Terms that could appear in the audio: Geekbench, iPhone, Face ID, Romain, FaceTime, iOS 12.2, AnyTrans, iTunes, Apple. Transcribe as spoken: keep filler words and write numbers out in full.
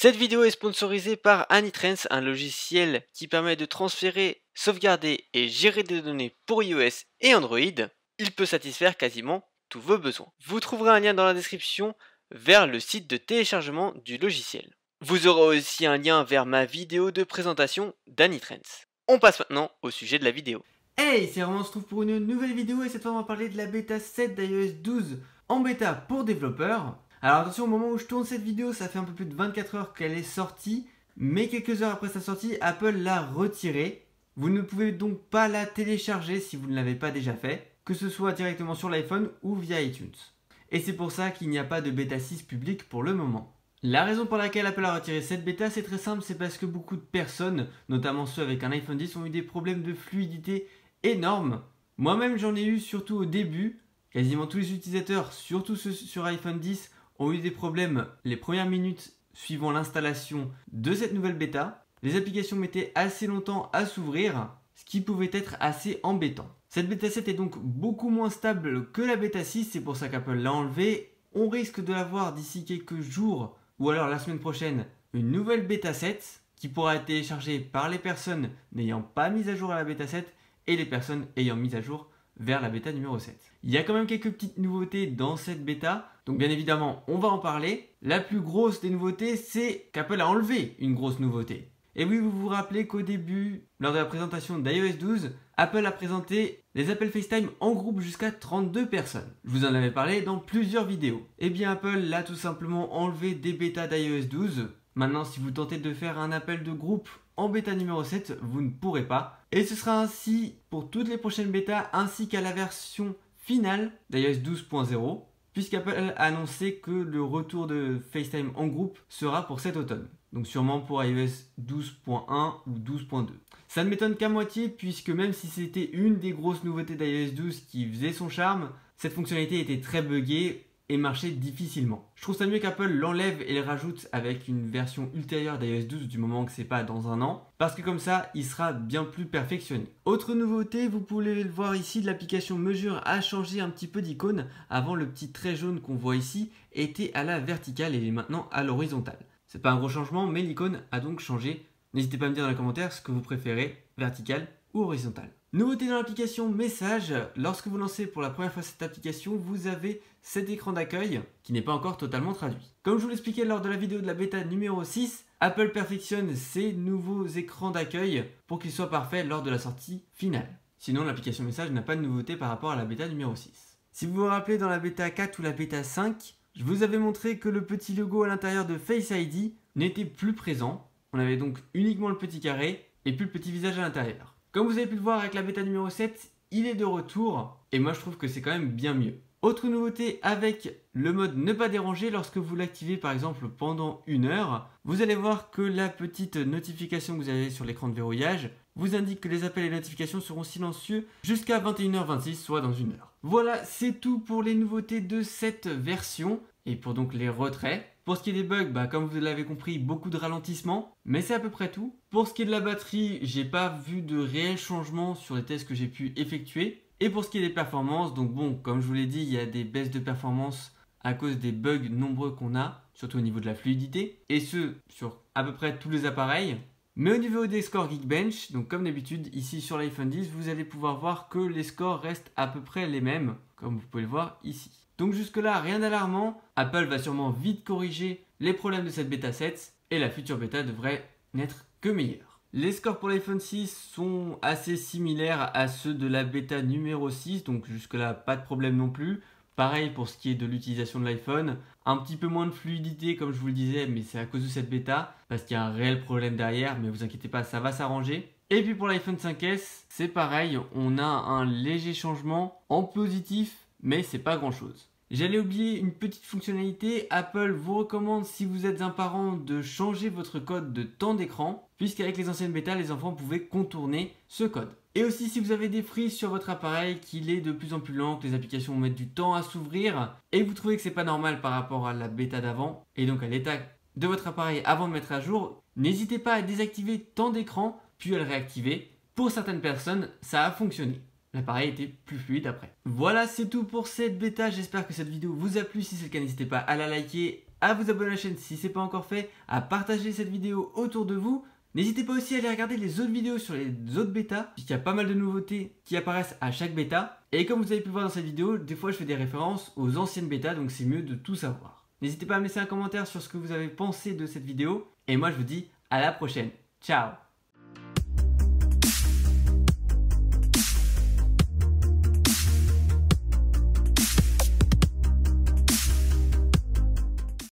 Cette vidéo est sponsorisée par AnyTrans, un logiciel qui permet de transférer, sauvegarder et gérer des données pour iOS et Android. Il peut satisfaire quasiment tous vos besoins. Vous trouverez un lien dans la description vers le site de téléchargement du logiciel. Vous aurez aussi un lien vers ma vidéo de présentation d'AnyTrans. On passe maintenant au sujet de la vidéo. Hey, c'est Romain, on se retrouve pour une nouvelle vidéo et cette fois on va parler de la bêta sept d'iOS douze en bêta pour développeurs. Alors attention, au moment où je tourne cette vidéo, ça fait un peu plus de vingt-quatre heures qu'elle est sortie, mais quelques heures après sa sortie, Apple l'a retirée. Vous ne pouvez donc pas la télécharger si vous ne l'avez pas déjà fait, que ce soit directement sur l'iPhone ou via iTunes. Et c'est pour ça qu'il n'y a pas de bêta six publique pour le moment. La raison pour laquelle Apple a retiré cette bêta, c'est très simple, c'est parce que beaucoup de personnes, notamment ceux avec un iPhone dix, ont eu des problèmes de fluidité énormes. Moi-même, j'en ai eu surtout au début. Quasiment tous les utilisateurs, surtout ceux sur iPhone dix, ont eu des problèmes les premières minutes suivant l'installation de cette nouvelle bêta. Les applications mettaient assez longtemps à s'ouvrir, ce qui pouvait être assez embêtant. Cette bêta sept est donc beaucoup moins stable que la bêta six, c'est pour ça qu'Apple l'a enlevée. On risque de l'avoir d'ici quelques jours, ou alors la semaine prochaine, une nouvelle bêta sept qui pourra être téléchargée par les personnes n'ayant pas mis à jour à la bêta sept et les personnes ayant mis à jour vers la bêta numéro sept. Il y a quand même quelques petites nouveautés dans cette bêta, donc bien évidemment on va en parler. La plus grosse des nouveautés, c'est qu'Apple a enlevé une grosse nouveauté. Et oui, vous vous rappelez qu'au début, lors de la présentation d'iOS douze, Apple a présenté les appels FaceTime en groupe jusqu'à trente-deux personnes. Je vous en avais parlé dans plusieurs vidéos. Et bien Apple l'a tout simplement enlevé des bêtas d'iOS douze. Maintenant, si vous tentez de faire un appel de groupe en bêta numéro sept, vous ne pourrez pas. Et ce sera ainsi pour toutes les prochaines bêtas ainsi qu'à la version finale d'iOS douze point zéro, puisqu'Apple a annoncé que le retour de FaceTime en groupe sera pour cet automne. Donc sûrement pour iOS douze point un ou douze point deux. Ça ne m'étonne qu'à moitié, puisque même si c'était une des grosses nouveautés d'iOS douze qui faisait son charme, cette fonctionnalité était très buggée et marchait difficilement. Je trouve ça mieux qu'Apple l'enlève et le rajoute avec une version ultérieure d'iOS douze, du moment que c'est pas dans un an, parce que comme ça, il sera bien plus perfectionné. Autre nouveauté, vous pouvez le voir ici, l'application Mesure a changé un petit peu d'icône. Avant, le petit trait jaune qu'on voit ici était à la verticale et il est maintenant à l'horizontale. C'est pas un gros changement, mais l'icône a donc changé. N'hésitez pas à me dire dans les commentaires ce que vous préférez, vertical ou horizontal. Nouveauté dans l'application Message, lorsque vous lancez pour la première fois cette application, vous avez cet écran d'accueil qui n'est pas encore totalement traduit. Comme je vous l'expliquais lors de la vidéo de la bêta numéro six, Apple perfectionne ses nouveaux écrans d'accueil pour qu'ils soient parfaits lors de la sortie finale. Sinon, l'application Message n'a pas de nouveauté par rapport à la bêta numéro six. Si vous vous rappelez, dans la bêta quatre ou la bêta cinq, je vous avais montré que le petit logo à l'intérieur de Face I D n'était plus présent. On avait donc uniquement le petit carré et plus le petit visage à l'intérieur. Comme vous avez pu le voir avec la bêta numéro sept, il est de retour et moi je trouve que c'est quand même bien mieux. Autre nouveauté avec le mode ne pas déranger, lorsque vous l'activez par exemple pendant une heure, vous allez voir que la petite notification que vous avez sur l'écran de verrouillage vous indique que les appels et les notifications seront silencieux jusqu'à vingt et une heures vingt-six, soit dans une heure. Voilà, c'est tout pour les nouveautés de cette version et pour donc les retraits. Pour ce qui est des bugs, bah, comme vous l'avez compris, beaucoup de ralentissements, mais c'est à peu près tout. Pour ce qui est de la batterie, j'ai pas vu de réels changements sur les tests que j'ai pu effectuer. Et pour ce qui est des performances, donc bon, comme je vous l'ai dit, il y a des baisses de performance à cause des bugs nombreux qu'on a, surtout au niveau de la fluidité, et ce, sur à peu près tous les appareils. Mais au niveau des scores Geekbench, donc comme d'habitude, ici sur l'iPhone dix, vous allez pouvoir voir que les scores restent à peu près les mêmes, comme vous pouvez le voir ici. Donc jusque-là, rien d'alarmant. Apple va sûrement vite corriger les problèmes de cette bêta sept et la future bêta devrait n'être que meilleure. Les scores pour l'iPhone six sont assez similaires à ceux de la bêta numéro six, donc jusque-là, pas de problème non plus. Pareil pour ce qui est de l'utilisation de l'iPhone. Un petit peu moins de fluidité, comme je vous le disais, mais c'est à cause de cette bêta, parce qu'il y a un réel problème derrière, mais vous inquiétez pas, ça va s'arranger. Et puis pour l'iPhone cinq S, c'est pareil, on a un léger changement en positif, mais c'est pas grand chose. J'allais oublier une petite fonctionnalité, Apple vous recommande si vous êtes un parent de changer votre code de temps d'écran, puisqu'avec les anciennes bêtas, les enfants pouvaient contourner ce code. Et aussi si vous avez des frises sur votre appareil, qu'il est de plus en plus lent, que les applications mettent du temps à s'ouvrir, et vous trouvez que c'est pas normal par rapport à la bêta d'avant, et donc à l'état de votre appareil avant de mettre à jour, n'hésitez pas à désactiver temps d'écran, puis à le réactiver. Pour certaines personnes, ça a fonctionné. L'appareil était plus fluide après. Voilà, c'est tout pour cette bêta. J'espère que cette vidéo vous a plu. Si c'est le cas, n'hésitez pas à la liker, à vous abonner à la chaîne si ce n'est pas encore fait, à partager cette vidéo autour de vous. N'hésitez pas aussi à aller regarder les autres vidéos sur les autres bêtas, puisqu'il y a pas mal de nouveautés qui apparaissent à chaque bêta. Et comme vous avez pu voir dans cette vidéo, des fois je fais des références aux anciennes bêtas, donc c'est mieux de tout savoir. N'hésitez pas à me laisser un commentaire sur ce que vous avez pensé de cette vidéo. Et moi je vous dis à la prochaine. Ciao!